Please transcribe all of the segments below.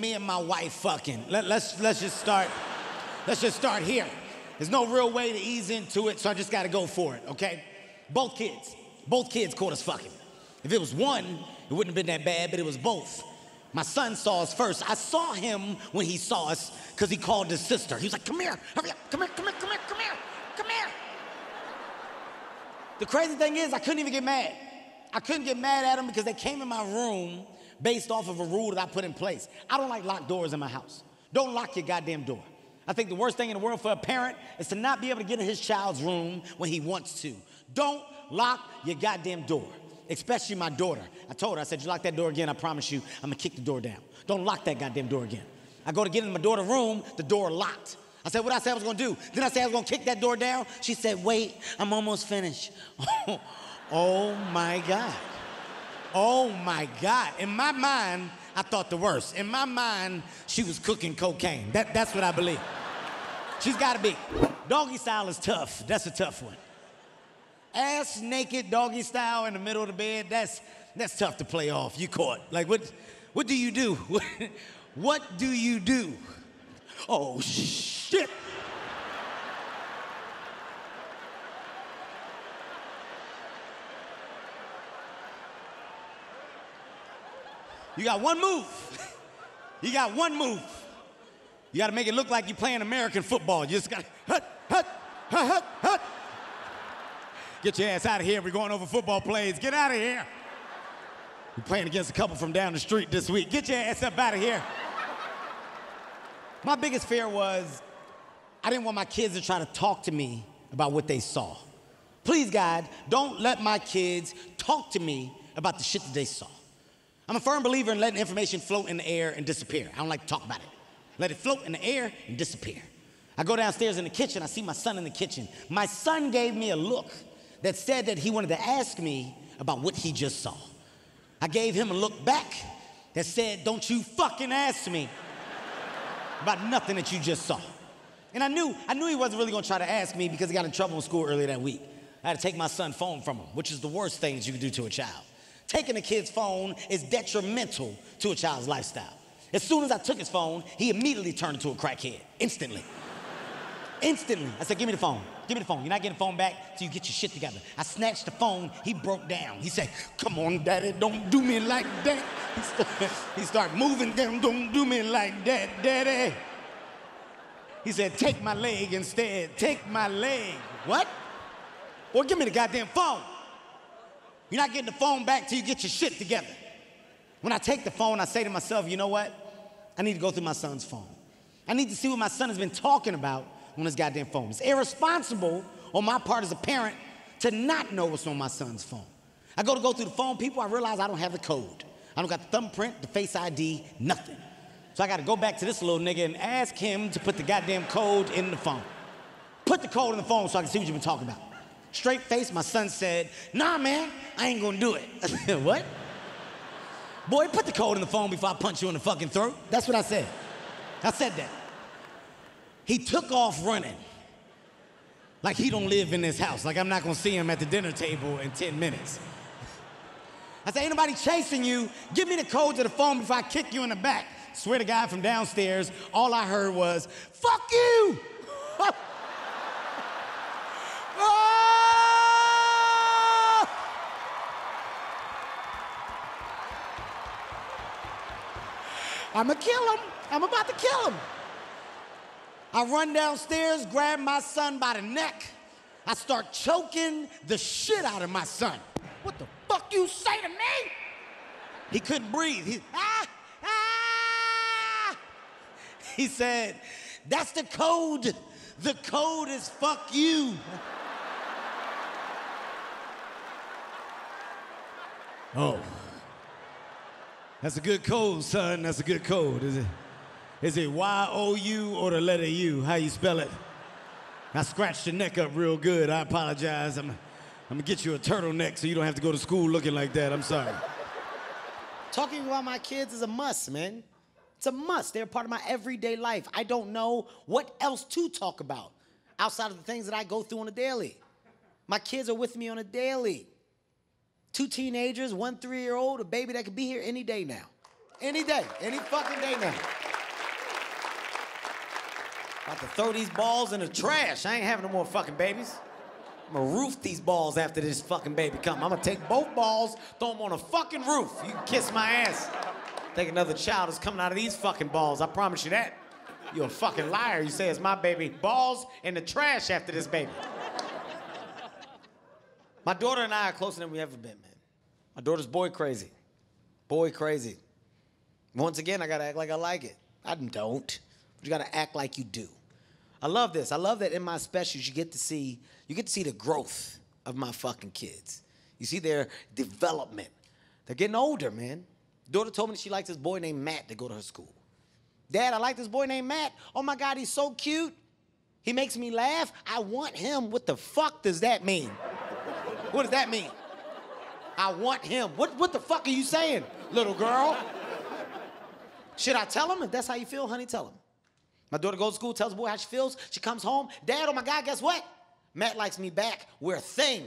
me and my wife fucking. Let's just start here. There's no real way to ease into it, so I just gotta go for it, okay? Both kids caught us fucking. If it was one, it wouldn't have been that bad, but it was both. My son saw us first. I saw him when he saw us because he called his sister. He was like, come here, hurry up, come here. The crazy thing is I couldn't even get mad. I couldn't get mad at him because they came in my room based off of a rule that I put in place. I don't like locked doors in my house. Don't lock your goddamn door. I think the worst thing in the world for a parent is to not be able to get in his child's room when he wants to. Don't lock your goddamn door. Especially my daughter. I told her, I said, you lock that door again, I promise you, I'm gonna kick the door down. Don't lock that goddamn door again. I go to get in my daughter's room, the door locked. I said, what I said I was gonna do? Then I said I was gonna kick that door down. She said, wait, I'm almost finished. Oh my God. Oh my God. In my mind, I thought the worst. In my mind, she was cooking cocaine. That's what I believe. She's gotta be. Doggy style is tough. That's a tough one. Ass naked doggy style in the middle of the bed, that's tough to play off. You caught. Like, what do you do? What do you do? Oh, shit. You got one move. You got one move. You got to make it look like you're playing American football. You just got to hut. Get your ass out of here. We're going over football plays. Get out of here. We're playing against a couple from down the street this week. Get your ass up out of here. My biggest fear was I didn't want my kids to try to talk to me about what they saw. Please, God, don't let my kids talk to me about the shit that they saw. I'm a firm believer in letting information float in the air and disappear. I don't like to talk about it. Let it float in the air and disappear. I go downstairs in the kitchen. I see my son in the kitchen. My son gave me a look that said that he wanted to ask me about what he just saw. I gave him a look back that said, don't you fucking ask me about nothing that you just saw. And I knew he wasn't really gonna try to ask me because he got in trouble in school earlier that week. I had to take my son's phone from him, which is the worst thing you can do to a child. Taking a kid's phone is detrimental to a child's lifestyle. As soon as I took his phone, he immediately turned into a crackhead, instantly. Instantly. I said, give me the phone. Give me the phone. You're not getting the phone back till you get your shit together. I snatched the phone. He broke down. He said, come on, daddy, don't do me like that. He started moving down. Don't do me like that, daddy. He said, take my leg instead. Take my leg. What? Or give me the goddamn phone. You're not getting the phone back till you get your shit together. When I take the phone, I say to myself, you know what? I need to go through my son's phone. I need to see what my son has been talking about on his goddamn phone. It's irresponsible on my part as a parent to not know what's on my son's phone. I go through the phone, people, I realize I don't have the code. I don't got the thumbprint, the face ID, nothing. So I gotta go back to this little nigga and ask him to put the goddamn code in the phone. Put the code in the phone so I can see what you've been talking about. Straight face, my son said, nah, man, I ain't gonna do it. I said, what? Boy, put the code in the phone before I punch you in the fucking throat. That's what I said. I said that. He took off running, like he don't live in this house, like I'm not gonna see him at the dinner table in 10 minutes. I said, ain't nobody chasing you. Give me the code to the phone before I kick you in the back. Swear to God, from downstairs, all I heard was, fuck you! Oh! I'ma kill him. I'm about to kill him. I run downstairs, grab my son by the neck. I start choking the shit out of my son. What the fuck you say to me? He couldn't breathe. He said, that's the code. The code is fuck you. Oh. That's a good code, son. That's a good code, is it? Is it Y-O-U or the letter U? How you spell it? I scratched your neck up real good. I apologize. I'm gonna get you a turtleneck so you don't have to go to school looking like that. I'm sorry. Talking about my kids is a must, man. It's a must. They're a part of my everyday life. I don't know what else to talk about outside of the things that I go through on a daily. My kids are with me on a daily. Two teenagers, 1 3-year-old, a baby that could be here any day now. Any day, any fucking day now. About to throw these balls in the trash. I ain't having no more fucking babies. I'm gonna roof these balls after this fucking baby come. I'm gonna take both balls, throw them on a fucking roof. You can kiss my ass. Think another child is coming out of these fucking balls. I promise you that. You're a fucking liar. You say it's my baby. Balls in the trash after this baby. My daughter and I are closer than we ever been, man. My daughter's boy crazy. Boy crazy. Once again, I gotta act like I like it. I don't. But you gotta act like you do. I love this. I love that in my specials you get to see the growth of my fucking kids. You see their development. They're getting older, man. Daughter told me she likes this boy named Matt to go to her school. Dad, I like this boy named Matt. Oh my God, he's so cute. He makes me laugh. I want him. What the fuck does that mean? What does that mean? I want him. What the fuck are you saying, little girl? Should I tell him? If that's how you feel, honey, tell him. My daughter goes to school, tells the boy how she feels. She comes home. Dad, oh my God, guess what? Matt likes me back. We're a thing.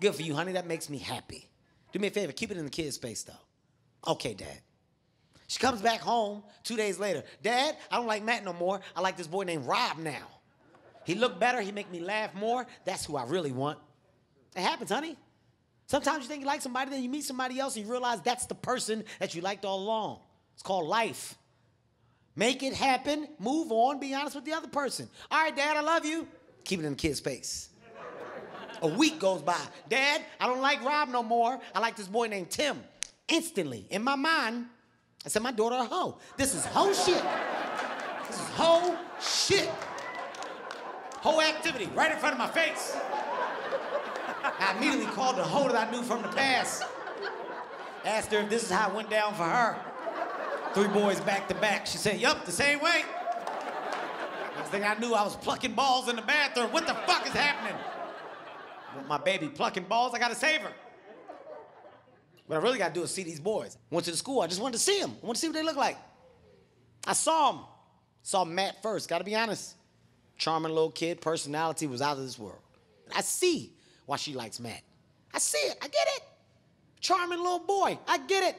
Good for you, honey. That makes me happy. Do me a favor. Keep it in the kid's space, though. Okay, Dad. She comes back home 2 days later. Dad, I don't like Matt no more. I like this boy named Rob now. He look better. He make me laugh more. That's who I really want. It happens, honey. Sometimes you think you like somebody, then you meet somebody else and you realize that's the person that you liked all along. It's called life. Make it happen, move on, be honest with the other person. All right, Dad, I love you. Keep it in the kid's face. A week goes by. Dad, I don't like Rob no more. I like this boy named Tim. Instantly, in my mind, I said, my daughter a hoe. This is hoe shit. This is hoe shit. Hoe activity right in front of my face. I immediately called the hoe that I knew from the past. Asked her if this is how it went down for her. 3 boys back to back. She said, yup, the same way. Next thing I knew, I was plucking balls in the bathroom. What the fuck is happening? With my baby plucking balls, I gotta save her. What I really gotta do is see these boys. Went to the school, I just wanted to see them. I wanted to see what they look like. I saw them. Saw Matt first, gotta be honest. Charming little kid, personality was out of this world. I see why she likes Matt. I see it, I get it. Charming little boy, I get it.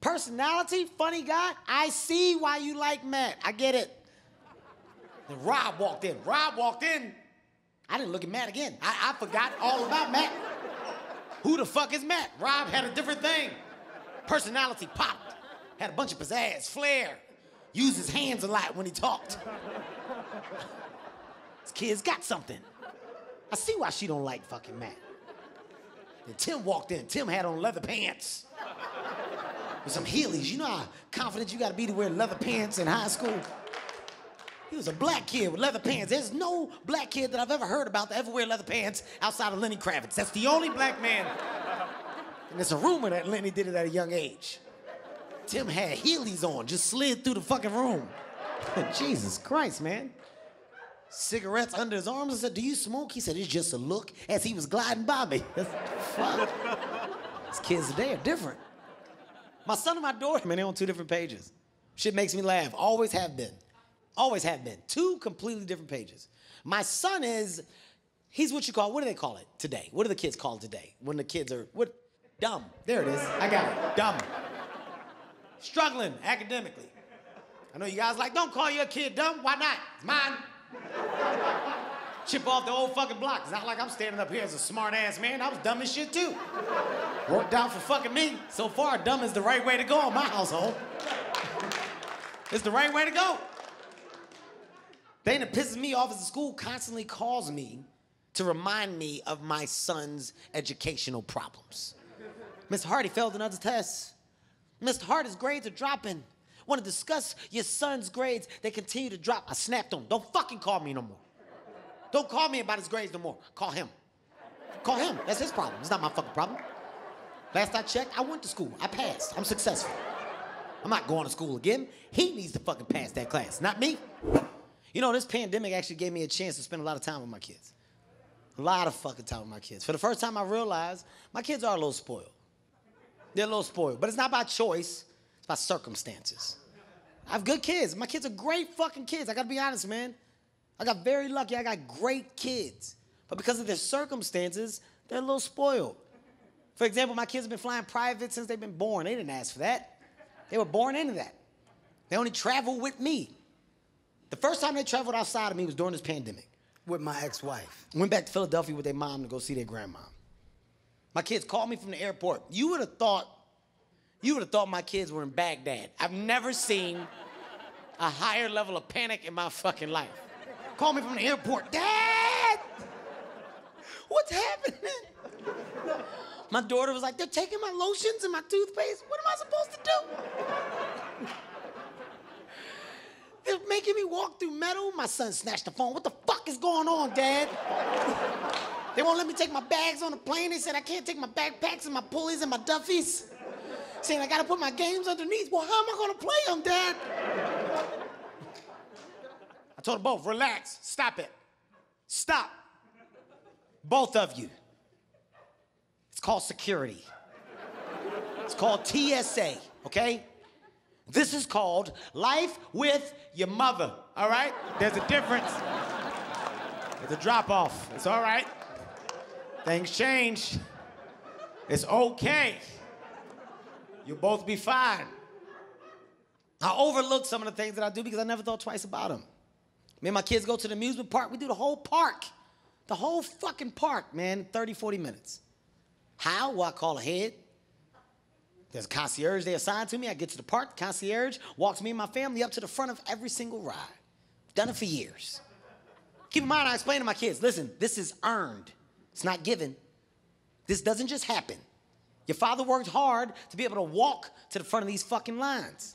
Personality, funny guy, I see why you like Matt. I get it. Then Rob walked in. I didn't look at Matt again. I forgot all about Matt. Who the fuck is Matt? Rob had a different thing. Personality popped. Had a bunch of pizzazz, flair. Used his hands a lot when he talked. This kid's got something. I see why she don't like fucking Matt. Then Tim walked in. Tim had on leather pants. With some Heelys. You know how confident you gotta be to wear leather pants in high school? He was a black kid with leather pants. There's no black kid that I've ever heard about that ever wear leather pants outside of Lenny Kravitz. That's the only black man. And it's a rumor that Lenny did it at a young age. Tim had Heelys on, just slid through the fucking room. Jesus Christ, man. Cigarettes under his arms. I said, do you smoke? He said, it's just a look, as he was gliding by me. Fuck. These kids today are different. My son and my daughter, man, they're on 2 different pages. Shit makes me laugh. Always have been. Always have been. 2 completely different pages. My son is, he's what you call, what do they call it today? What do the kids call it today? When the kids are, what? Dumb. There it is. I got it. Dumb. Struggling academically. I know you guys like, don't call your kid dumb. Why not? It's mine. Chip off the old fucking block. It's not like I'm standing up here as a smart-ass man. I was dumb as shit, too. Worked out for fucking me. So far, dumb is the right way to go in my household. It's the right way to go. Thing that pisses me off is the school constantly calls me to remind me of my son's educational problems. Mr. Hart, he failed another test. Mr. Hart, his grades are dropping. Want to discuss your son's grades? They continue to drop. I snapped on him. Don't fucking call me no more. Don't call me about his grades no more. Call him. Call him. That's his problem. It's not my fucking problem. Last I checked, I went to school. I passed. I'm successful. I'm not going to school again. He needs to fucking pass that class, not me. You know, this pandemic actually gave me a chance to spend a lot of time with my kids. A lot of fucking time with my kids. For the first time, I realized my kids are a little spoiled. They're a little spoiled. But it's not by choice. It's by circumstances. I have good kids. My kids are great fucking kids. I gotta be honest, man. I got very lucky, I got great kids. But because of their circumstances, they're a little spoiled. For example, my kids have been flying private since they've been born. They didn't ask for that. They were born into that. They only traveled with me. The first time they traveled outside of me was during this pandemic. With my ex-wife. Went back to Philadelphia with their mom to go see their grandma. My kids called me from the airport. You would have thought my kids were in Baghdad. I've never seen a higher level of panic in my fucking life. Call me from the airport. Dad! What's happening? My daughter was like, they're taking my lotions and my toothpaste. What am I supposed to do? They're making me walk through metal. My son snatched the phone. What the fuck is going on, Dad? They won't let me take my bags on the plane. They said I can't take my backpacks and my pulleys and my duffies. Saying I gotta put my games underneath. Well, how am I gonna play them, Dad? I told them both, relax, stop it. Stop. Both of you. It's called security. It's called TSA, okay? This is called life with your mother, all right? There's a difference. There's a drop-off. It's all right. Things change. It's okay. You'll both be fine. I overlook some of the things that I do because I never thought twice about them. Me and my kids go to the amusement park. We do the whole park. The whole fucking park, man, 30, 40 minutes. How? Well, I call ahead. There's a concierge they assigned to me. I get to the park. The concierge walks me and my family up to the front of every single ride. I've done it for years. Keep in mind, I explain to my kids, listen, this is earned. It's not given. This doesn't just happen. Your father worked hard to be able to walk to the front of these fucking lines.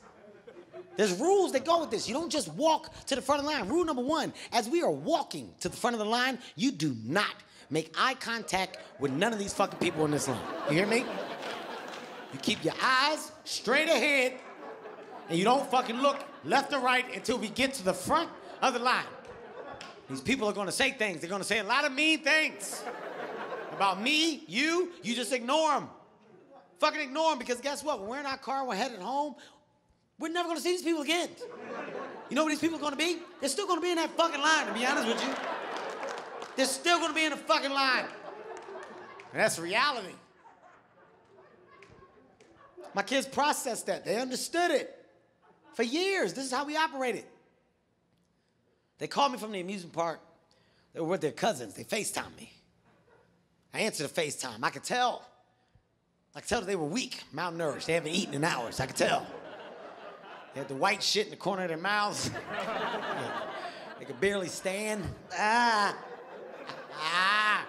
There's rules that go with this. You don't just walk to the front of the line. Rule number one, as we are walking to the front of the line, you do not make eye contact with none of these fucking people in this line. You hear me? You keep your eyes straight ahead, and you don't fucking look left or right until we get to the front of the line. These people are gonna say things. They're gonna say a lot of mean things about me, you. You just ignore them. Fucking ignore them, because guess what? When we're in our car, we're headed home, we're never gonna see these people again. You know what these people are gonna be? They're still gonna be in that fucking line, to be honest with you. They're still gonna be in the fucking line. And that's reality. My kids processed that. They understood it. For years, this is how we operated. They called me from the amusement park. They were with their cousins. They FaceTimed me. I answered the FaceTime. I could tell. I could tell that they were weak, malnourished. They haven't eaten in hours. I could tell. They had the white shit in the corner of their mouths. They could barely stand. Ah. Ah.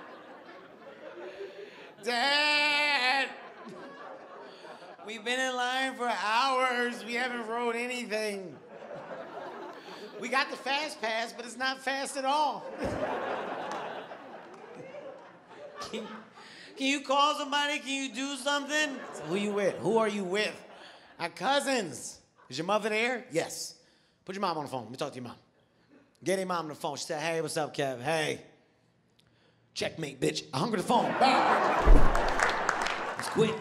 Dad. We've been in line for hours. We haven't rode anything. We got the fast pass, but it's not fast at all. Can you call somebody? Can you do something? So who you with? Who are you with? Our cousins. Is your mother there? Yes. Put your mom on the phone. Let me talk to your mom. Get your mom on the phone. She said, hey, what's up, Kev? Hey. Checkmate, bitch. I hung up the phone. Bye. It's quick.